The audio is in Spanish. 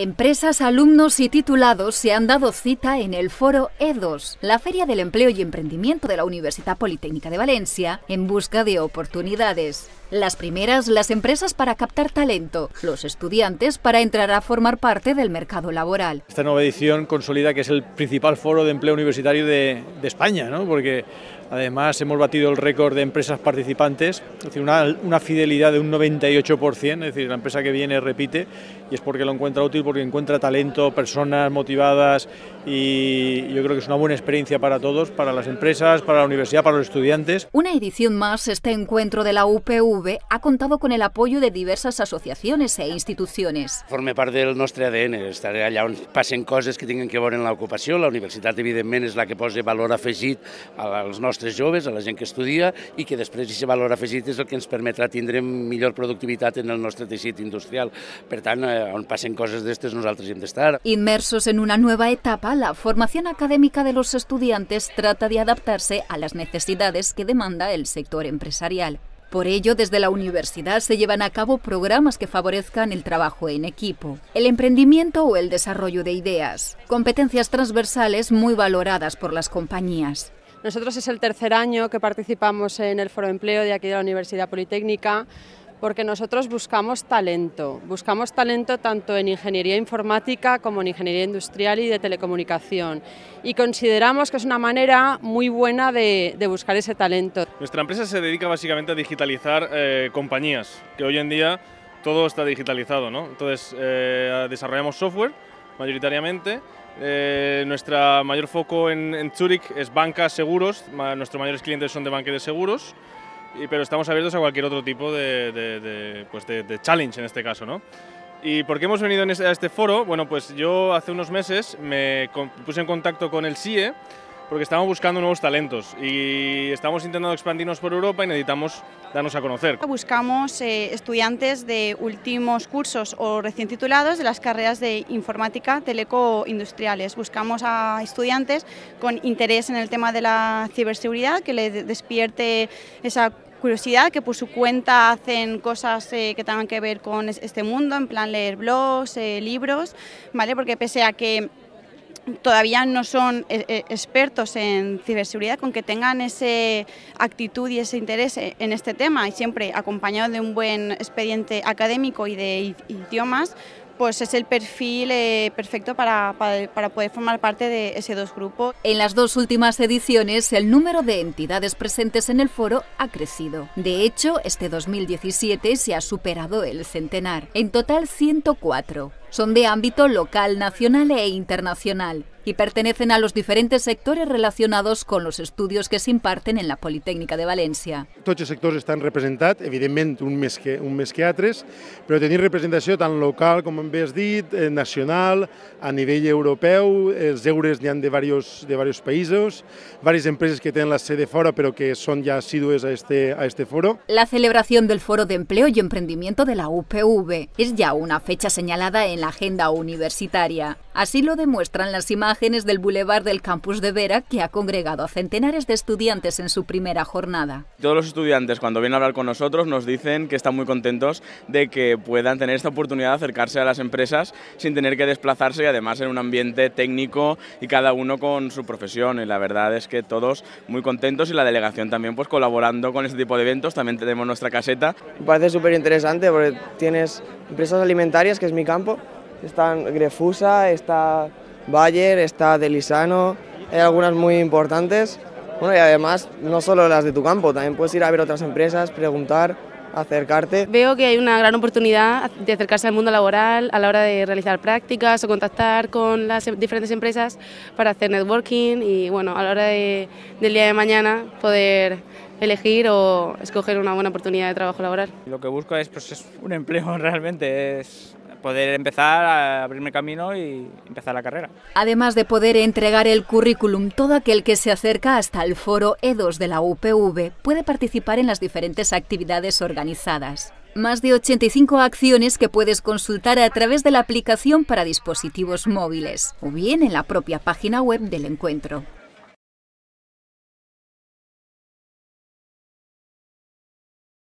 Empresas, alumnos y titulados se han dado cita en el Foro E2, la Feria del Empleo y Emprendimiento de la Universitat Politècnica de Valencia, en busca de oportunidades. Las primeras, las empresas para captar talento, los estudiantes para entrar a formar parte del mercado laboral. Esta nueva edición consolida que es el principal foro de empleo universitario de España, ¿no? Porque además hemos batido el récord de empresas participantes, es decir, una fidelidad de un 98%, es decir, la empresa que viene repite y es porque lo encuentra útil, porque encuentra talento, personas motivadas, y yo creo que es una buena experiencia para todos, para las empresas, para la universidad, para los estudiantes. Una edición más, este encuentro de la UPV ha contado con el apoyo de diversas asociaciones e instituciones. Forma part del nostre ADN, estaré allà on passen coses que tinguin que veure en l'ocupació. La universitat, evidentment, és la que posa valor afegit als nostres joves, a la gent que estudia, i que després aquest valor afegit és el que ens permetrà tindre millor productivitat en el nostre teixit industrial. Per tant, on passen coses d'aquestes nosaltres hi hem d'estar. Inmersos en una nova etapa, la formación académica de los estudiantes trata de adaptarse a las necesidades que demanda el sector empresarial. Por ello, desde la universidad se llevan a cabo programas que favorezcan el trabajo en equipo, el emprendimiento o el desarrollo de ideas, competencias transversales muy valoradas por las compañías. Nosotros es el tercer año que participamos en el Foro de Empleo de aquí de la Universidad Politécnica, porque nosotros buscamos talento tanto en ingeniería informática como en ingeniería industrial y de telecomunicación, y consideramos que es una manera muy buena de buscar ese talento. Nuestra empresa se dedica básicamente a digitalizar compañías, que hoy en día todo está digitalizado, ¿no? Entonces desarrollamos software mayoritariamente. Nuestro mayor foco en Zúrich es banca, seguros, nuestros mayores clientes son de banca y de seguros, pero estamos abiertos a cualquier otro tipo de challenge en este caso, ¿no? ¿Y por qué hemos venido a este foro? Bueno, pues yo hace unos meses me puse en contacto con el CIE porque estábamos buscando nuevos talentos y estamos intentando expandirnos por Europa y necesitamos darnos a conocer. Buscamos estudiantes de últimos cursos o recién titulados de las carreras de informática, teleco, industriales. Buscamos a estudiantes con interés en el tema de la ciberseguridad, que les despierte esa curiosidad, que por su cuenta hacen cosas que tengan que ver con este mundo, en plan leer blogs, libros, ¿vale? Porque pese a que todavía no son expertos en ciberseguridad, con que tengan esa actitud y ese interés en este tema, y siempre acompañado de un buen expediente académico y de idiomas, pues es el perfil perfecto para poder formar parte de ese dos grupos. En las dos últimas ediciones, el número de entidades presentes en el foro ha crecido. De hecho, este 2017 se ha superado el centenar. En total, 104. Son de ámbito local, nacional e internacional, y pertenecen a los diferentes sectores relacionados con los estudios que se imparten en la Politécnica de València. Tots els sectors estan representats, evidentment un més que altres, però tenir representació tan local, com bé has dit, nacional, a nivell europeu, els eures n'hi ha de diversos països, diverses empreses que tenen la sede fora però que són ja assidues a este foro. La celebración del Foro de Empleo y Emprendimiento de la UPV es ya una fecha señalada en la agenda universitaria. Así lo demuestran las imágenes del Bulevar del campus de Vera, que ha congregado a centenares de estudiantes en su primera jornada. Todos los estudiantes, cuando vienen a hablar con nosotros, nos dicen que están muy contentos de que puedan tener esta oportunidad de acercarse a las empresas sin tener que desplazarse, y además en un ambiente técnico y cada uno con su profesión. Y la verdad es que todos muy contentos, y la delegación también, pues, colaborando con este tipo de eventos. También tenemos nuestra caseta. Me parece súper interesante porque tienes empresas alimentarias, que es mi campo. Están Grefusa, está Bayer, está Delisano, hay algunas muy importantes. Bueno, y además no solo las de tu campo, también puedes ir a ver otras empresas, preguntar, acercarte. Veo que hay una gran oportunidad de acercarse al mundo laboral a la hora de realizar prácticas o contactar con las diferentes empresas para hacer networking, y bueno, a la hora del día de mañana poder elegir o escoger una buena oportunidad de trabajo laboral. Lo que busco es, pues, es un empleo realmente, es poder empezar a abrirme camino y empezar la carrera. Además de poder entregar el currículum, todo aquel que se acerca hasta el Foro E2 de la UPV puede participar en las diferentes actividades organizadas. Más de 85 acciones que puedes consultar a través de la aplicación para dispositivos móviles o bien en la propia página web del encuentro.